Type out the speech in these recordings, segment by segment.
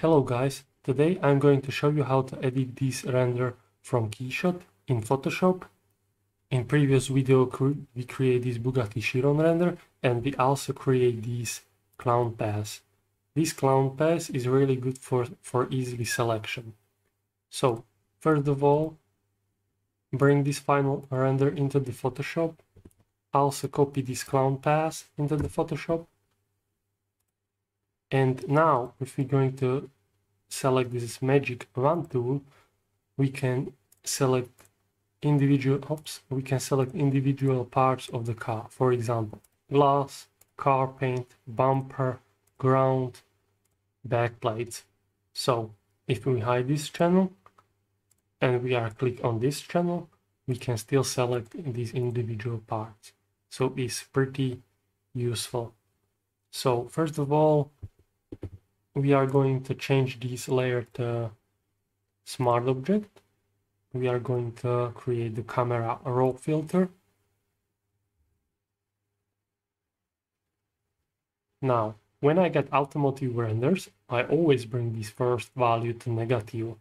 Hello guys, today I'm going to show you how to edit this render from KeyShot in Photoshop. In previous video we create this Bugatti Chiron render and we also create this clown pass. This clown pass is really good for easily selection. So first of all, bring this final render into the Photoshop. Also copy this clown pass into the Photoshop. And now, if we're going to select this magic wand tool, we can select individual parts of the car. For example, glass, car paint, bumper, ground, backlights. So, if we hide this channel and we are click on this channel, we can still select these individual parts. So, it's pretty useful. So, first of all, we are going to change this layer to smart object. We are going to create the camera raw filter. Now, when I get automotive renders, I always bring this first value to negative.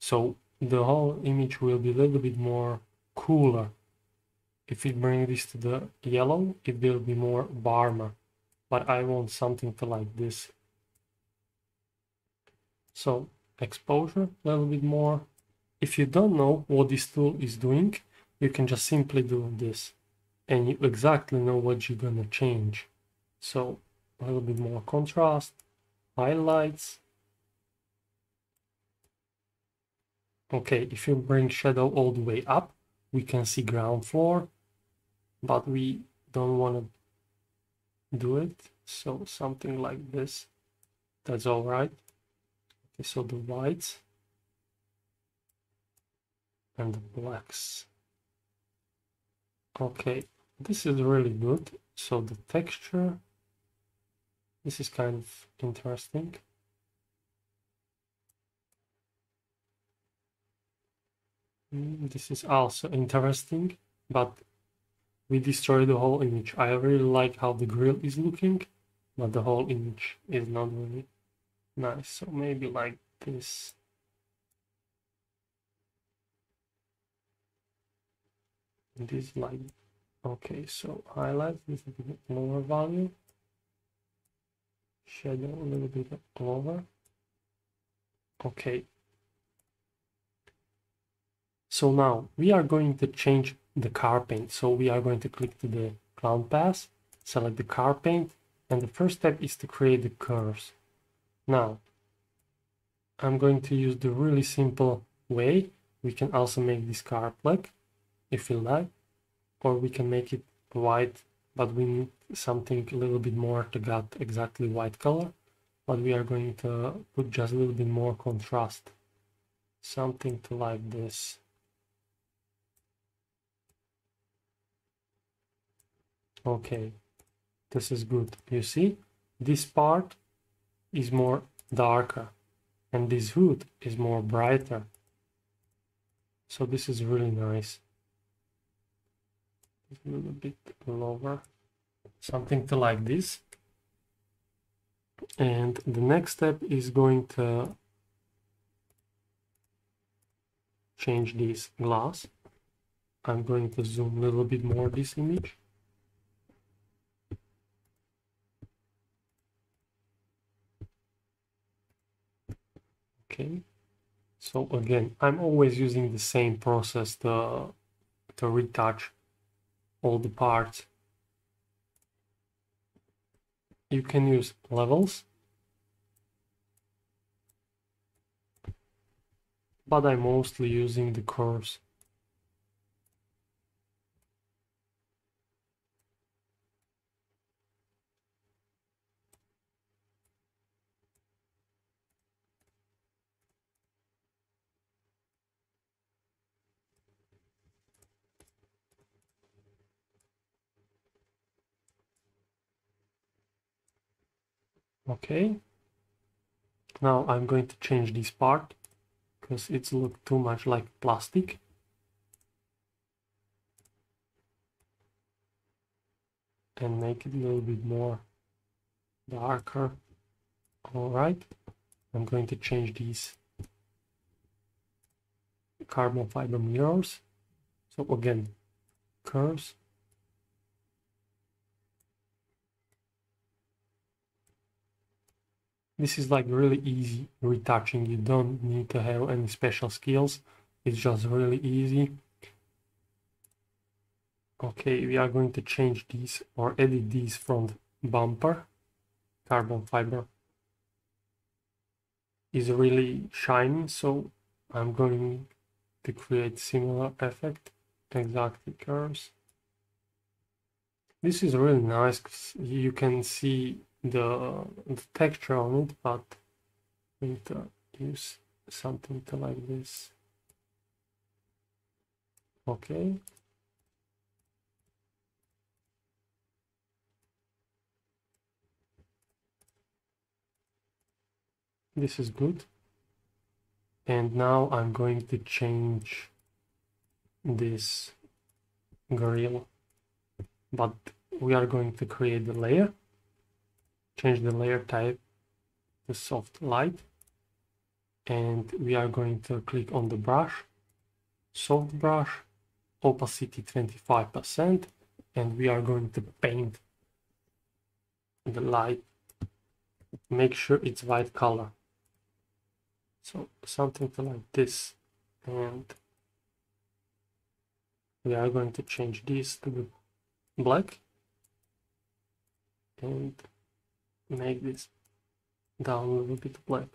So the whole image will be a little bit more cooler. If we bring this to the yellow, it will be more warmer. But I want something to like this. So exposure a little bit more. If you don't know what this tool is doing, you can just simply do this and you exactly know what you're gonna change. So a little bit more contrast, highlights. Okay, if you bring shadow all the way up, we can see ground floor, but we don't want to do it. So something like this, that's all right. Okay, so the whites and the blacks. Okay, this is really good. So the texture, this is kind of interesting. This is also interesting, but we destroy the whole image. I really like how the grill is looking, but the whole image is not really nice. So maybe like this. This like, okay, so highlights, this is a lower value. Shadow a little bit lower. Okay. So now we are going to change the car paint. So we are going to click to the clown pass, select the car paint, and the first step is to create the curves. Now, I'm going to use the really simple way. We can also make this car black if we like, or we can make it white, but we need something a little bit more to get exactly white color. But we are going to put just a little bit more contrast, something to like this. Okay, this is good. You see, this part is more darker and this hood is more brighter, so this is really nice. A little bit lower, something to like this. And the next step is going to change this glass. I'm going to zoom a little bit more this image. Okay, so again, I'm always using the same process to retouch all the parts. You can use levels, but I'm mostly using the curves. Okay, now I'm going to change this part because it's looked too much like plastic. And make it a little bit more darker. All right, I'm going to change these carbon fiber mirrors. So again, curves. This is like really easy retouching. You don't need to have any special skills. It's just really easy. Okay, we are going to change these or edit these front bumper. Carbon fiber is really shiny, so I'm going to create similar effect, exactly curves. This is really nice because you can see the texture on it, but we need to use something to like this. Okay. This is good. And now I'm going to change this grill, but we are going to create the layer. Change the layer type to soft light, and we are going to click on the brush, soft brush, opacity 25%, and we are going to paint the light. Make sure it's white color, so something like this, and we are going to change this to black and make this down a little bit black.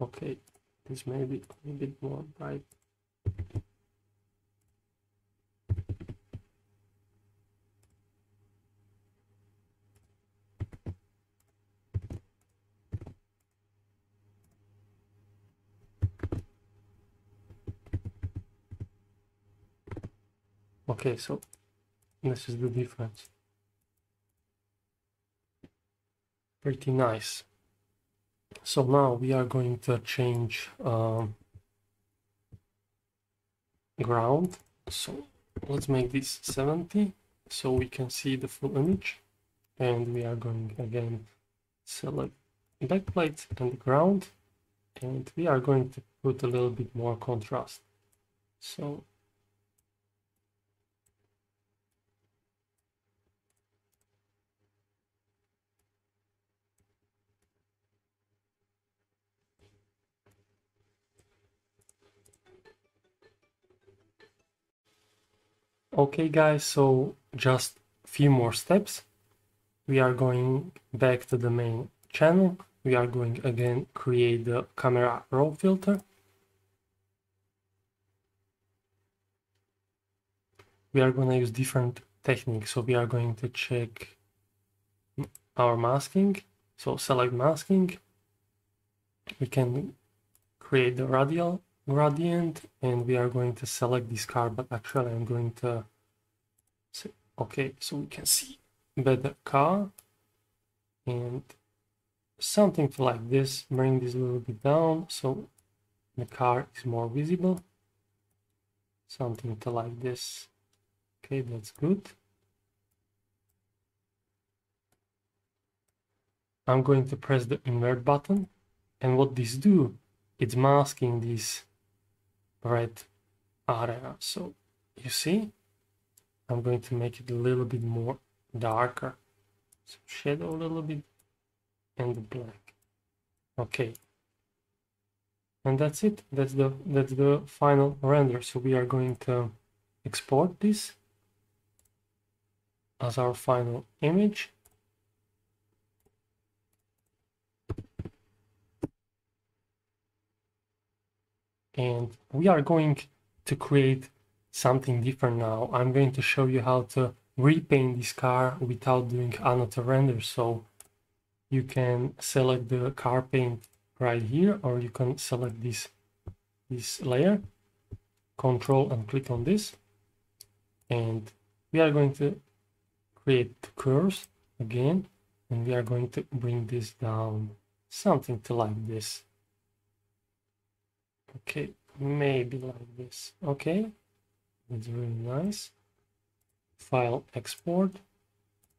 Okay, this may be a little bit more bright. Okay, so this is the difference. Pretty nice. So now we are going to change ground. So let's make this 70 so we can see the full image. And we are going again select backplate and ground. And we are going to put a little bit more contrast. So okay guys, so just a few more steps. We are going back to the main channel. We are going again create the camera raw filter. We are going to use different techniques. So we are going to check our masking. So select masking. We can create the radial gradient, and we are going to select this car, but actually I'm going to say okay, so we can see better car and something like this. Bring this a little bit down so the car is more visible, something like this. Okay, that's good. I'm going to press the invert button, and what this do, it's masking this red area. So you see, I'm going to make it a little bit more darker, so shadow a little bit and black. Okay, and that's it. That's the final render. So we are going to export this as our final image. And we are going to create something different now. I'm going to show you how to repaint this car without doing another render. So you can select the car paint right here, or you can select this layer, control and click on this. And we are going to create the curves again, and we are going to bring this down, something like this. Okay, maybe like this. Okay, it's really nice. File export,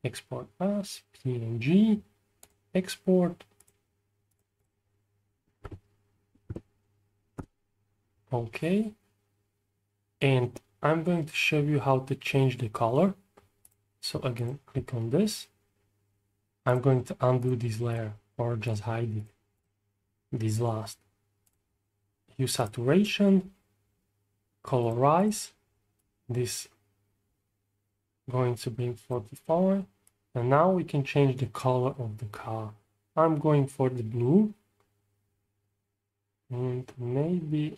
export as PNG, export, okay, and I'm going to show you how to change the color. So again, click on this. I'm going to undo this layer or just hide it, this last. Use saturation, colorize, this going to bring 44, and now we can change the color of the car. I'm going for the blue, and maybe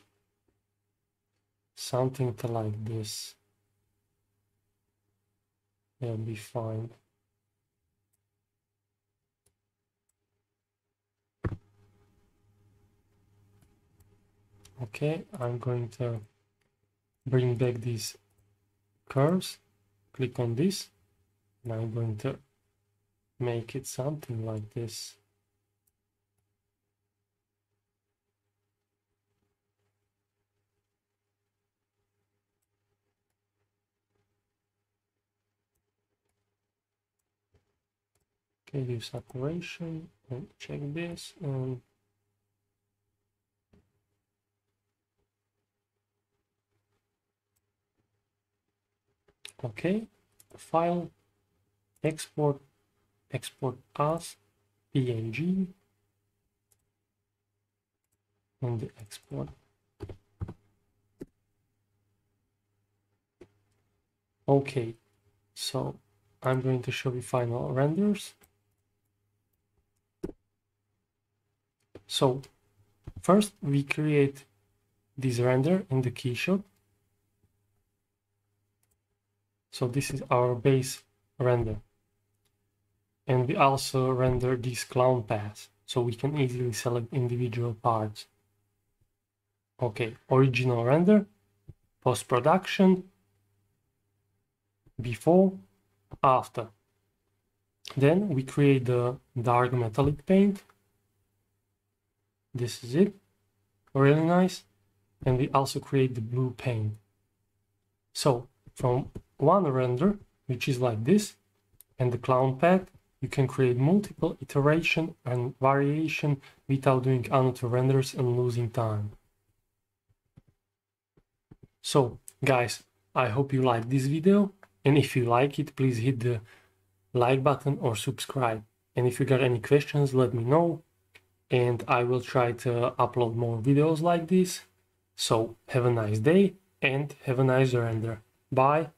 something to like this. It'll be fine. Okay, I'm going to bring back these curves, click on this, and I'm going to make it something like this. Okay, do saturation and check this, and okay, file, export, export as PNG, and the export. Okay, so I'm going to show you final renders. So first we create this render in the KeyShot. So this is our base render. And we also render these clown paths, so we can easily select individual parts. Okay, original render, post-production, before, after. Then we create the dark metallic paint. This is it, really nice. And we also create the blue paint. So from one render, which is like this, and the clown path, you can create multiple iteration and variation without doing another renders and losing time. So guys, I hope you like this video, and if you like it, please hit the like button or subscribe. And if you got any questions, let me know, and I will try to upload more videos like this. So have a nice day and have a nice render. Bye.